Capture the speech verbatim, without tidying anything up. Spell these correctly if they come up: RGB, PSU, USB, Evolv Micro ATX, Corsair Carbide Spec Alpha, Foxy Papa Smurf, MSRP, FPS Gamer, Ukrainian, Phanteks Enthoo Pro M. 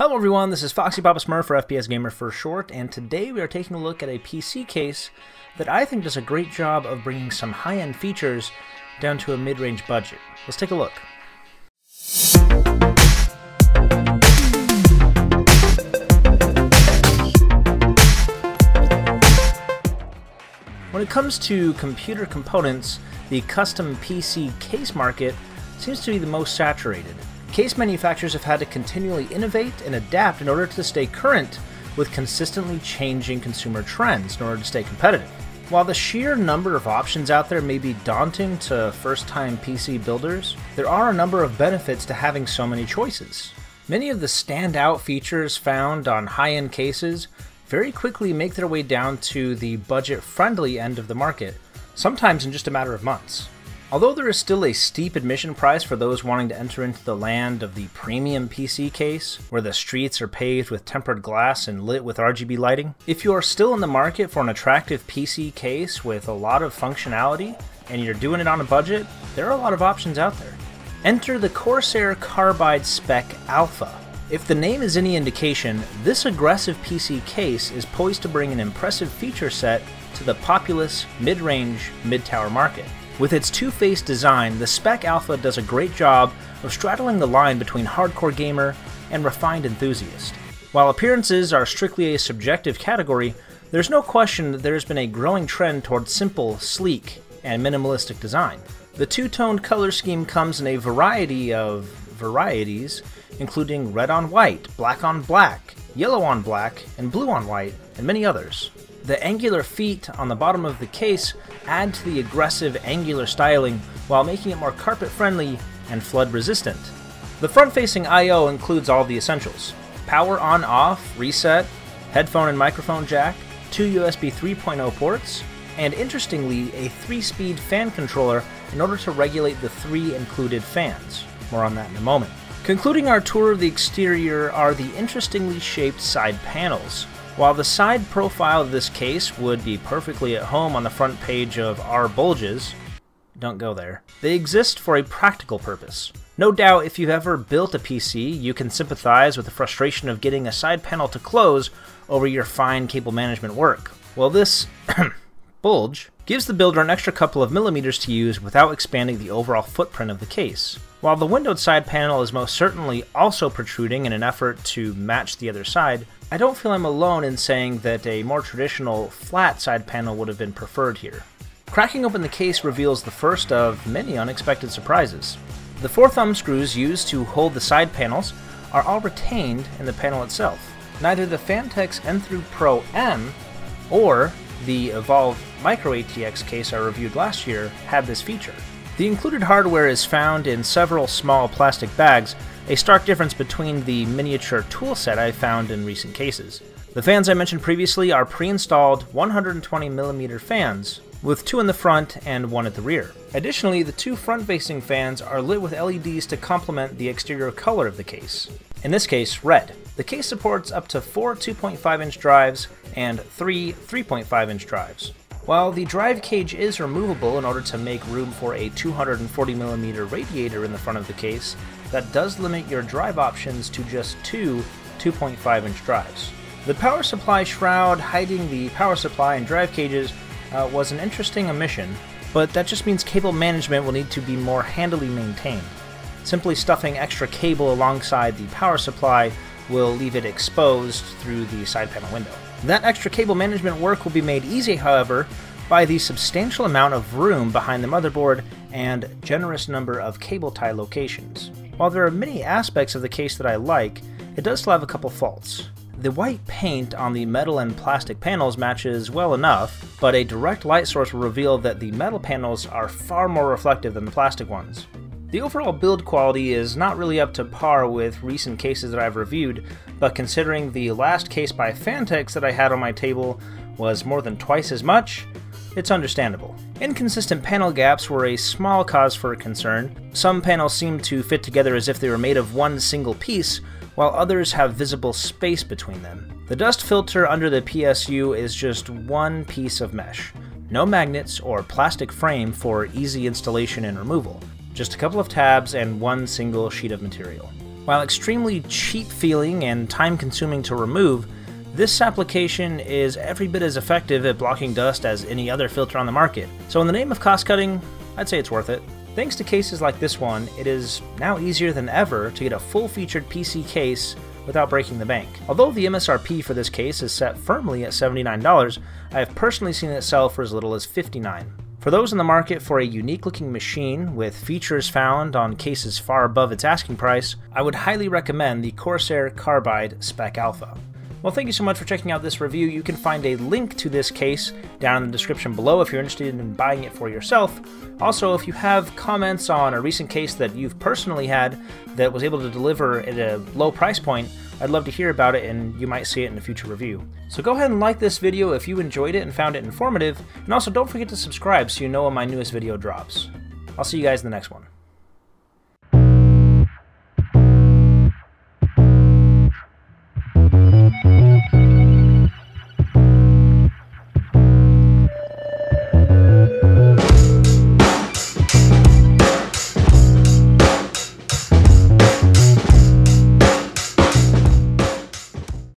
Hello everyone, this is Foxy Papa Smurf, or F P S Gamer for short, and today we are taking a look at a P C case that I think does a great job of bringing some high-end features down to a mid-range budget. Let's take a look. When it comes to computer components, the custom P C case market seems to be the most saturated. Case manufacturers have had to continually innovate and adapt in order to stay current with consistently changing consumer trends in order to stay competitive. While the sheer number of options out there may be daunting to first-time P C builders, there are a number of benefits to having so many choices. Many of the standout features found on high-end cases very quickly make their way down to the budget-friendly end of the market, sometimes in just a matter of months. Although there is still a steep admission price for those wanting to enter into the land of the premium P C case, where the streets are paved with tempered glass and lit with R G B lighting, if you are still in the market for an attractive P C case with a lot of functionality, and you're doing it on a budget, there are a lot of options out there. Enter the Corsair Carbide Spec Alpha. If the name is any indication, this aggressive P C case is poised to bring an impressive feature set to the populous, mid-range, mid-tower market. With its two-face design, the Spec Alpha does a great job of straddling the line between hardcore gamer and refined enthusiast. While appearances are strictly a subjective category, there's no question that there has been a growing trend toward simple, sleek, and minimalistic design. The two-toned color scheme comes in a variety of varieties, including red on white, black on black, yellow on black, and blue on white, and many others. The angular feet on the bottom of the case add to the aggressive angular styling while making it more carpet-friendly and flood-resistant. The front-facing I O includes all the essentials: power on-off, reset, headphone and microphone jack, two U S B three point oh ports, and interestingly, a three-speed fan controller in order to regulate the three included fans. More on that in a moment. Concluding our tour of the exterior are the interestingly shaped side panels. While the side profile of this case would be perfectly at home on the front page of our bulges, don't go there, they exist for a practical purpose. No doubt if you've ever built a P C, you can sympathize with the frustration of getting a side panel to close over your fine cable management work. Well, this bulge gives the builder an extra couple of millimeters to use without expanding the overall footprint of the case. While the windowed side panel is most certainly also protruding in an effort to match the other side, I don't feel I'm alone in saying that a more traditional flat side panel would have been preferred here. Cracking open the case reveals the first of many unexpected surprises. The four thumb screws used to hold the side panels are all retained in the panel itself. Neither the Phanteks Enthoo Pro M or the Evolv Micro A T X case I reviewed last year had this feature. The included hardware is found in several small plastic bags, a stark difference between the miniature toolset I found in recent cases. The fans I mentioned previously are pre-installed one hundred twenty millimeter fans, with two in the front and one at the rear. Additionally, the two front-facing fans are lit with L E Ds to complement the exterior color of the case, in this case, red. The case supports up to four two point five inch drives and three three point five inch drives. While the drive cage is removable in order to make room for a two hundred forty millimeter radiator in the front of the case, that does limit your drive options to just two two point five inch drives. The power supply shroud hiding the power supply and drive cages uh, was an interesting omission, but that just means cable management will need to be more handily maintained. Simply stuffing extra cable alongside the power supply will leave it exposed through the side panel window. That extra cable management work will be made easy, however, by the substantial amount of room behind the motherboard and generous number of cable tie locations. While there are many aspects of the case that I like, it does still have a couple faults. The white paint on the metal and plastic panels matches well enough, but a direct light source will reveal that the metal panels are far more reflective than the plastic ones. The overall build quality is not really up to par with recent cases that I've reviewed, but considering the last case by Phanteks that I had on my table was more than twice as much, it's understandable. Inconsistent panel gaps were a small cause for concern. Some panels seem to fit together as if they were made of one single piece, while others have visible space between them. The dust filter under the P S U is just one piece of mesh. No magnets or plastic frame for easy installation and removal. Just a couple of tabs and one single sheet of material. While extremely cheap feeling and time consuming to remove, this application is every bit as effective at blocking dust as any other filter on the market. So in the name of cost cutting, I'd say it's worth it. Thanks to cases like this one, it is now easier than ever to get a full-featured P C case without breaking the bank. Although the M S R P for this case is set firmly at seventy-nine dollars, I have personally seen it sell for as little as fifty-nine dollars. For those in the market for a unique-looking machine with features found on cases far above its asking price, I would highly recommend the Corsair Carbide Spec Alpha. Well, thank you so much for checking out this review. You can find a link to this case down in the description below if you're interested in buying it for yourself. Also, if you have comments on a recent case that you've personally had that was able to deliver at a low price point, I'd love to hear about it, and you might see it in a future review. So go ahead and like this video if you enjoyed it and found it informative, and also don't forget to subscribe so you know when my newest video drops. I'll see you guys in the next one.